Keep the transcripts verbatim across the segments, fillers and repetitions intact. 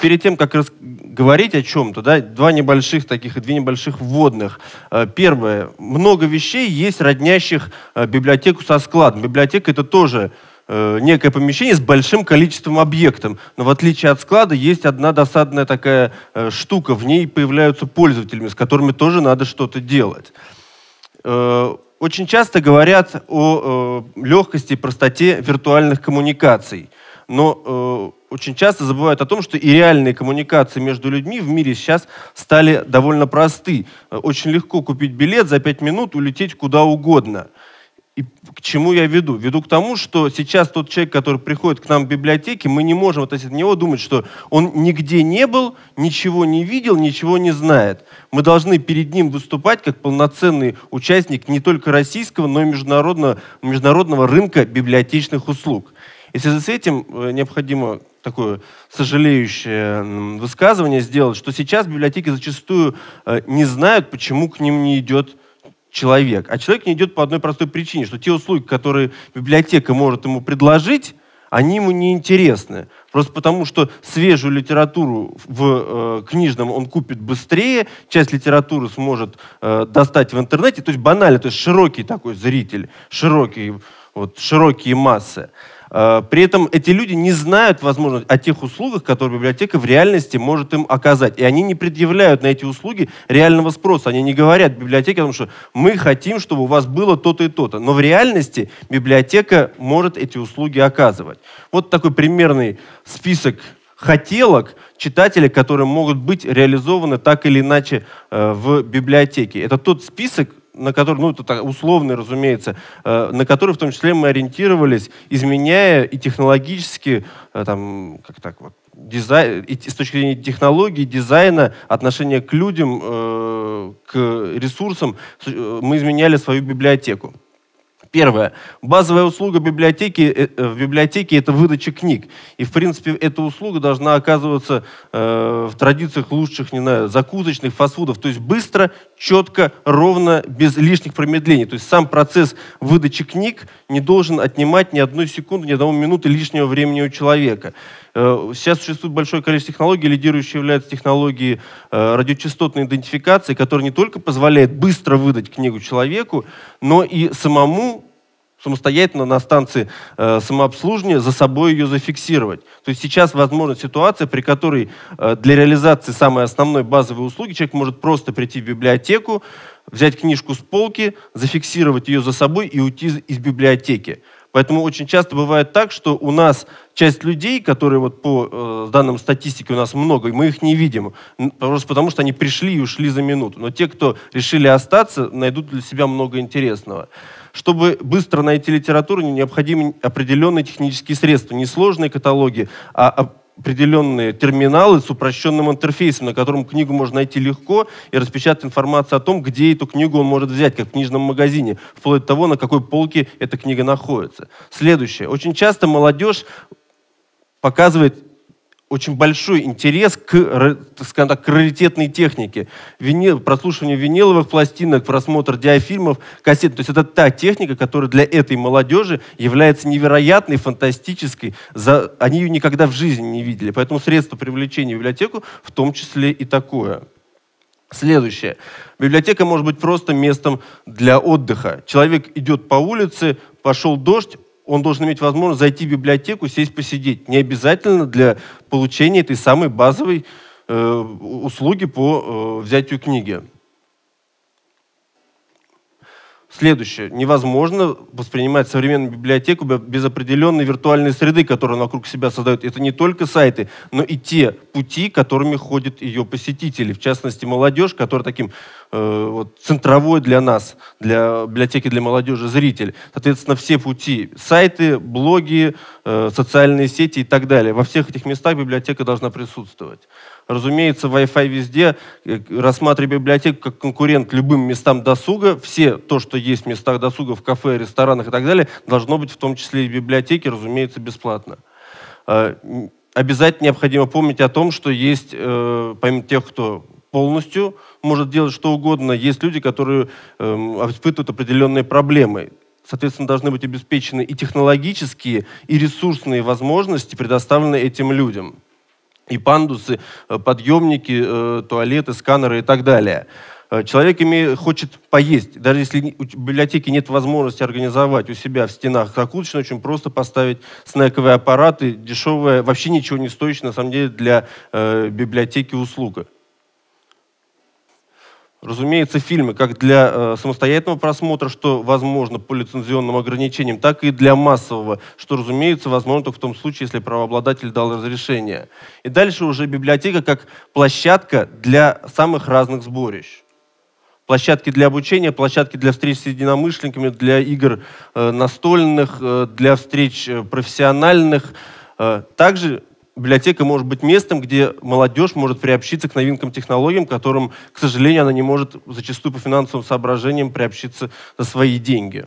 перед тем, как говорить о чем-то, да, два небольших таких, две небольших вводных. Первое. Много вещей есть, роднящих библиотеку со складом. Библиотека — это тоже некое помещение с большим количеством объектов. Но в отличие от склада есть одна досадная такая штука. В ней появляются пользователи, с которыми тоже надо что-то делать. Очень часто говорят о легкости и простоте виртуальных коммуникаций. Но э, очень часто забывают о том, что и реальные коммуникации между людьми в мире сейчас стали довольно просты. Очень легко купить билет, за пять минут улететь куда угодно. И к чему я веду? Веду к тому, что сейчас тот человек, который приходит к нам в библиотеке, мы не можем относиться к нему думать, что он нигде не был, ничего не видел, ничего не знает. Мы должны перед ним выступать как полноценный участник не только российского, но и международного, международного рынка библиотечных услуг. И в связи с этим необходимо такое сожалеющее высказывание сделать, что сейчас библиотеки зачастую не знают, почему к ним не идет человек. А человек не идет по одной простой причине, что те услуги, которые библиотека может ему предложить, они ему не интересны. Просто потому, что свежую литературу в э, книжном он купит быстрее, часть литературы сможет э, достать в интернете. То есть банально, то есть широкий такой зритель, широкий, вот, широкие массы. При этом эти люди не знают, возможно, о тех услугах, которые библиотека в реальности может им оказать. И они не предъявляют на эти услуги реального спроса. Они не говорят библиотеке о том, что мы хотим, чтобы у вас было то-то и то-то. Но в реальности библиотека может эти услуги оказывать. Вот такой примерный список хотелок читателей, которые могут быть реализованы так или иначе в библиотеке. Это тот список, на который, ну, это условный, разумеется, на который в том числе мы ориентировались, изменяя и технологически, там, как так вот, дизайн, и с точки зрения технологий, дизайна, отношения к людям, к ресурсам, мы изменяли свою библиотеку. Первое. Базовая услуга библиотеки, в библиотеке — это выдача книг. И, в принципе, эта услуга должна оказываться э, в традициях лучших, не знаю, закусочных, фастфудов. То есть быстро, четко, ровно, без лишних промедлений. То есть сам процесс выдачи книг не должен отнимать ни одной секунды, ни одной минуты лишнего времени у человека. Э, сейчас существует большое количество технологий, лидирующие являются технологии э, радиочастотной идентификации, которая не только позволяет быстро выдать книгу человеку, но и самому самостоятельно на станции э, самообслуживания за собой ее зафиксировать. То есть сейчас возможна ситуация, при которой э, для реализации самой основной базовой услуги человек может просто прийти в библиотеку, взять книжку с полки, зафиксировать ее за собой и уйти из, из библиотеки. Поэтому очень часто бывает так, что у нас часть людей, которые вот по э, данным статистики у нас много, и мы их не видим, просто потому что они пришли и ушли за минуту. Но те, кто решили остаться, найдут для себя много интересного. Чтобы быстро найти литературу, необходимы определенные технические средства. Не сложные каталоги, а определенные терминалы с упрощенным интерфейсом, на котором книгу можно найти легко и распечатать информацию о том, где эту книгу он может взять, как в книжном магазине, вплоть до того, на какой полке эта книга находится. Следующее. Очень часто молодежь показывает очень большой интерес к, так скажем так, к раритетной технике. Винил, прослушивание виниловых пластинок, просмотр диафильмов, кассет. То есть это та техника, которая для этой молодежи является невероятной, фантастической. За... Они ее никогда в жизни не видели. Поэтому средство привлечения в библиотеку в том числе и такое. Следующее. Библиотека может быть просто местом для отдыха. Человек идет по улице, пошел дождь, он должен иметь возможность зайти в библиотеку, сесть, посидеть. Не обязательно для получения этой самой базовой э, услуги по э, взятию книги. Следующее. Невозможно воспринимать современную библиотеку без определенной виртуальной среды, которую она вокруг себя создает. Это не только сайты, но и те пути, которыми ходят ее посетители. В частности, молодежь, которая таким э, вот, центровой для нас, для библиотеки для молодежи зритель. Соответственно, все пути. Сайты, блоги, э, социальные сети и так далее. Во всех этих местах библиотека должна присутствовать. Разумеется, Wi-Fi везде, рассматривая библиотеку как конкурент любым местам досуга, все то, что есть в местах досуга, в кафе, ресторанах и так далее, должно быть в том числе и в библиотеке, разумеется, бесплатно. Обязательно необходимо помнить о том, что есть, помимо тех, кто полностью может делать что угодно, есть люди, которые испытывают определенные проблемы. Соответственно, должны быть обеспечены и технологические, и ресурсные возможности, предоставленные этим людям. и пандусы, подъемники, туалеты, сканеры и так далее. Человек имеет, хочет поесть, даже если у библиотеки нет возможности организовать у себя в стенах закусочную, очень просто поставить снековые аппараты, дешевые, вообще ничего не стоящие на самом деле для э, библиотеки услуга. Разумеется, фильмы как для э, самостоятельного просмотра, что возможно по лицензионным ограничениям, так и для массового, что, разумеется, возможно только в том случае, если правообладатель дал разрешение. И дальше уже библиотека как площадка для самых разных сборищ. Площадки для обучения, площадки для встреч с единомышленниками, для игр настольных, для встреч профессиональных. Также библиотека может быть местом, где молодежь может приобщиться к новинкам технологиям, которым, к сожалению, она не может зачастую по финансовым соображениям приобщиться за свои деньги.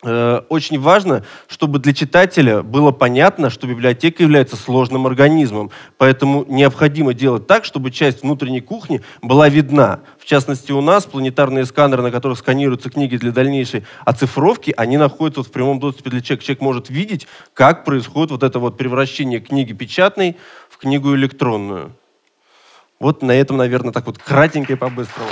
Очень важно, чтобы для читателя было понятно, что библиотека является сложным организмом. Поэтому необходимо делать так, чтобы часть внутренней кухни была видна. В частности, у нас планетарные сканеры, на которых сканируются книги для дальнейшей оцифровки, они находятся вот в прямом доступе для человека. Человек может видеть, как происходит вот это вот превращение книги печатной в книгу электронную. Вот на этом, наверное, так вот кратенько и по-быстрому.